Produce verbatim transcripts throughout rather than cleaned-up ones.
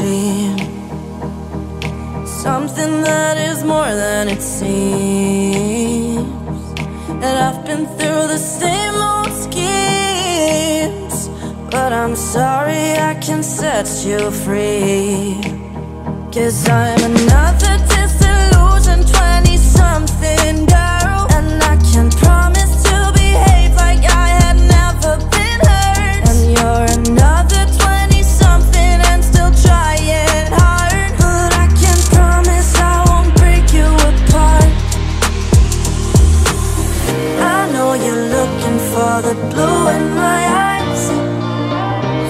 machine, something that is more than it seems. And I've been through the same old schemes, but I'm sorry I can set you free. 'Cause I'm another disillusioned twenty-something girl, and I can promise to behave like I had never been hurt. And you're another the blue in my eyes,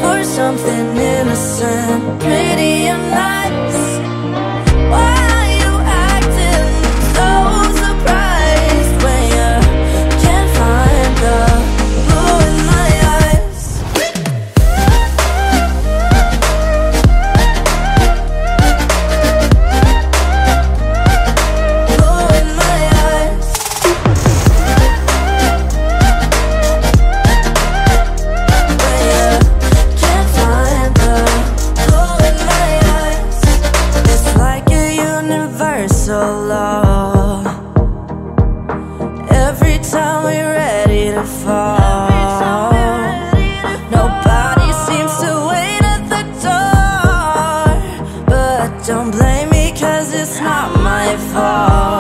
for something innocent, pretty and nice. Why are you acting so surprised when you can't find the blue in my eyes? Blue in my eyes. Don't blame me, 'cause it's not my fault.